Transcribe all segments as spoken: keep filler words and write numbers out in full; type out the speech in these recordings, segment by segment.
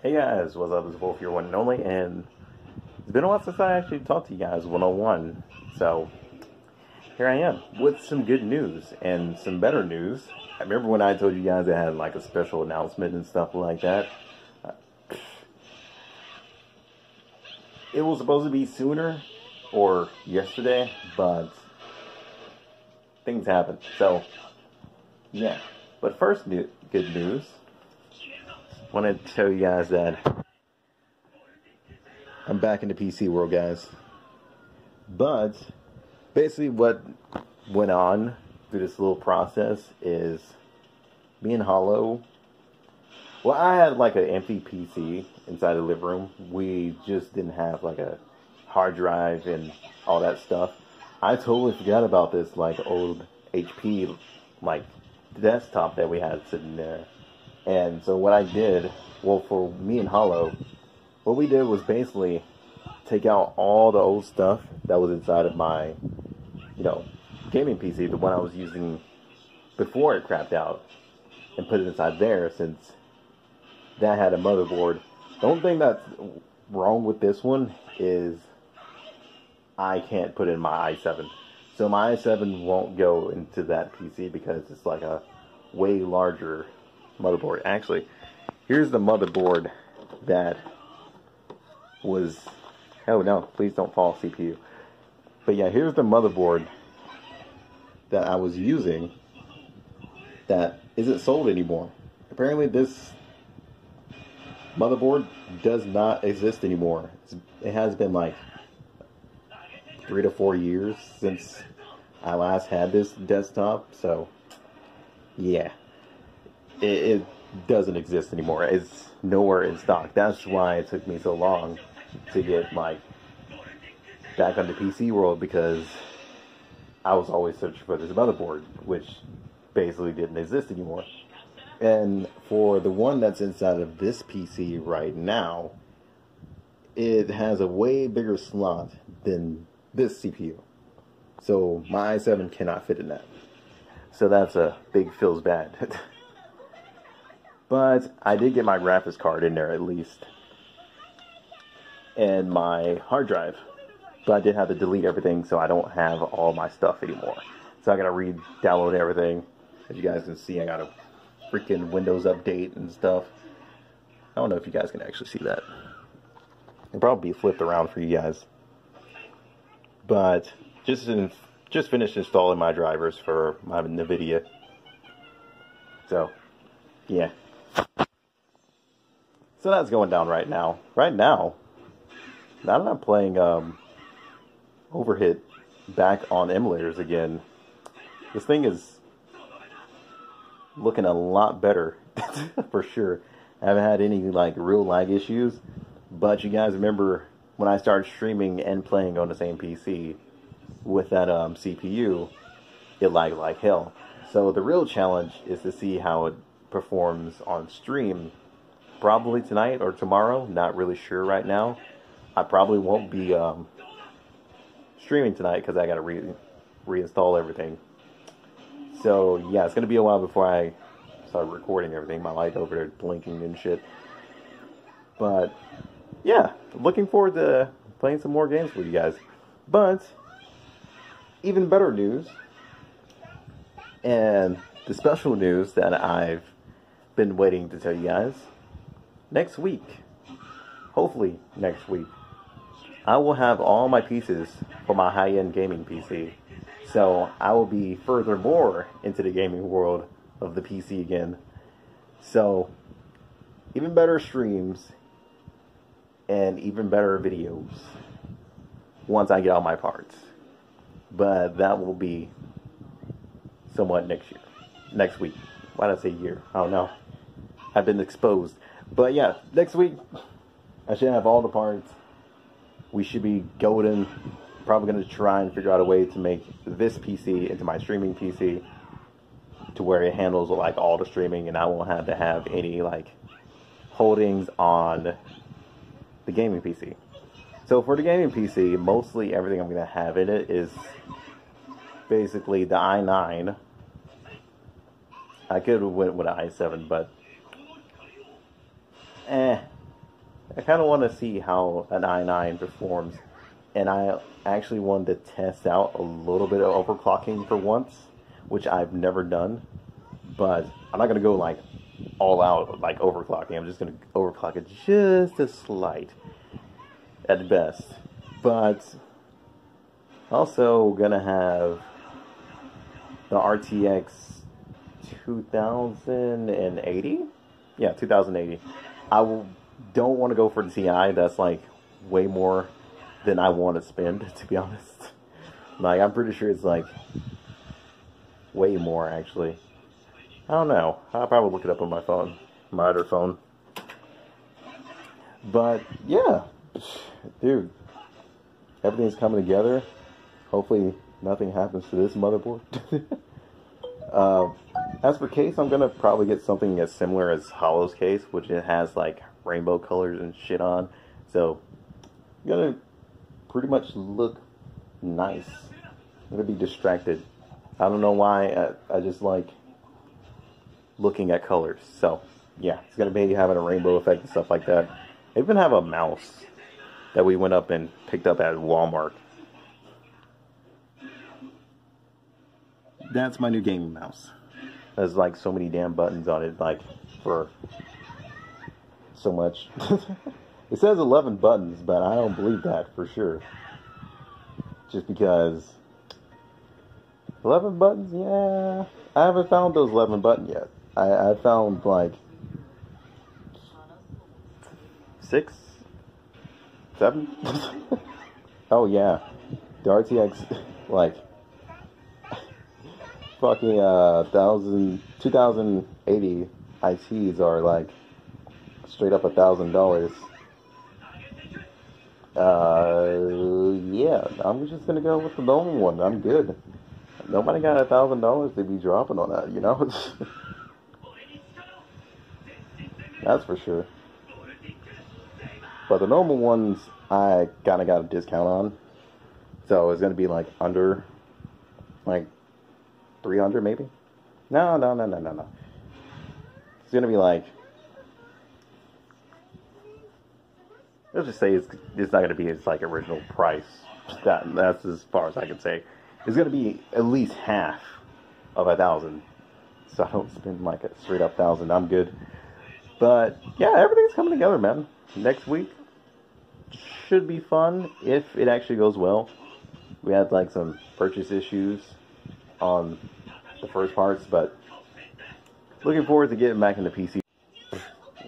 Hey guys, what's up? This is Wolf, your one and only, and it's been a while since I actually talked to you guys one oh one, so here I am with some good news and some better news. I remember when I told you guys I had like a special announcement and stuff like that. It was supposed to be sooner or yesterday, but things happened, so yeah. But first, new good news. I want to tell you guys that I'm back in the P C world, guys. But basically what went on through this little process is me and Hollow, well, I had like an empty P C inside the living room. We just didn't have like a hard drive and all that stuff. I totally forgot about this like old H P like desktop that we had sitting there. And so what I did, well, for me and Hollow, what we did was basically take out all the old stuff that was inside of my, you know, gaming P C, the one I was using before it crapped out, and put it inside there since that had a motherboard. The only thing that's wrong with this one is I can't put in my i seven. So my i seven won't go into that P C because it's like a way larger motherboard. Actually, here's the motherboard that was, oh no, please don't fall, C P U. But yeah, here's the motherboard that I was using that isn't sold anymore. Apparently this motherboard does not exist anymore. It's, it has been like three to four years since I last had this desktop, so yeah. It doesn't exist anymore. It's nowhere in stock. That's why it took me so long to get like back on the P C world, because I was always searching for this motherboard, which basically didn't exist anymore. And for the one that's inside of this P C right now, it has a way bigger slot than this C P U. So my i seven cannot fit in that. So that's a big feels bad. But I did get my graphics card in there at least, and my hard drive. But I did have to delete everything, so I don't have all my stuff anymore. So I gotta re-download everything. As you guys can see, I got a freaking Windows update and stuff. I don't know if you guys can actually see that. It'll probably be flipped around for you guys. But just in, just finished installing my drivers for my NVIDIA. So yeah. So that's going down right now. Right now, now that I'm playing um, overhit back on emulators again, this thing is looking a lot better for sure. I haven't had any like real lag issues, but you guys remember when I started streaming and playing on the same P C with that um, C P U, it lagged like hell. So the real challenge is to see how it performs on stream, probably tonight or tomorrow. Not really sure right now. I probably won't be um, streaming tonight because I gotta re reinstall everything. So yeah, it's gonna be a while before I start recording everything. My light over there blinking and shit. But yeah, looking forward to playing some more games with you guys. But even better news, and the special news that I've been waiting to tell you guys, next week, hopefully next week, I will have all my pieces for my high-end gaming P C. So I will be furthermore into the gaming world of the P C again. So even better streams and even better videos once I get all my parts. But that will be somewhat next year. Next week. Why did I say year? I don't know. I've been exposed. But yeah, next week I should have all the parts. We should be golden. Probably going to try and figure out a way to make this P C into my streaming P C to where it handles like all the streaming, and I won't have to have any like holdings on the gaming P C. So for the gaming P C, mostly everything I'm going to have in it is basically the i nine. I could have went with an i seven, but eh, I kind of want to see how an i nine performs, and I actually wanted to test out a little bit of overclocking for once, which I've never done. But I'm not going to go like all out like overclocking. I'm just going to overclock it just a slight at best, but also going to have the R T X two thousand eighty. Yeah, two thousand eighty. I will, don't want to go for the Ti. That's like way more than I want to spend, to be honest. Like, I'm pretty sure it's like way more, actually. I don't know. I'll probably look it up on my phone, my other phone. But yeah, dude, everything's coming together. Hopefully nothing happens to this motherboard. uh, as for case, I'm gonna probably get something as similar as Hollow's case, which it has like rainbow colors and shit on. So I'm gonna pretty much look nice. I'm gonna be distracted. I don't know why. I, I just like looking at colors. So yeah, it's gonna be having a rainbow effect and stuff like that. I even have a mouse that we went up and picked up at Walmart. That's my new gaming mouse. There's like so many damn buttons on it, like for so much. It says eleven buttons, but I don't believe that for sure. Just because eleven buttons, yeah. I haven't found those eleven buttons yet. I, I found like six, seven. Oh yeah, the R T X like fucking uh thousand two thousand eighty I Ts are like straight up a thousand dollars. Uh yeah, I'm just gonna go with the lone one. I'm good. Nobody got a thousand dollars to be dropping on that, you know. That's for sure. But the normal ones, I kind of got a discount on. So it's going to be like under, like, three hundred maybe? No, no, no, no, no, no. It's going to be like, let's just say it's, it's not going to be its, like, original price. That, that's as far as I can say. It's going to be at least half of a thousand. So I don't spend like a straight up thousand. I'm good. But yeah, everything's coming together, man. Next week should be fun if it actually goes well. We had like some purchase issues on the first parts, but looking forward to getting back into P C.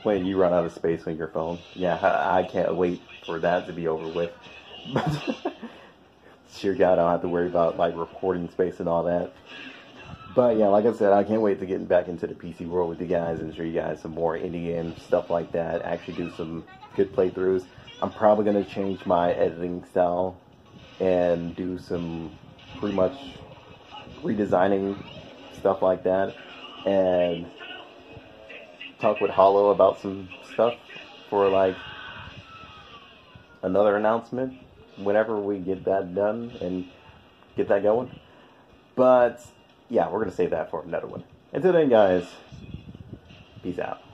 When you run out of space on your phone, yeah, I can't wait for that to be over with. Sure, God, I don't have to worry about like recording space and all that. But yeah, like I said, I can't wait to get back into the P C world with you guys and show you guys some more indie games, stuff like that. Actually do some good playthroughs. I'm probably going to change my editing style and do some pretty much redesigning, stuff like that. And talk with Hollow about some stuff for like another announcement whenever we get that done and get that going. But yeah, we're going to save that for another one. Until then, guys, peace out.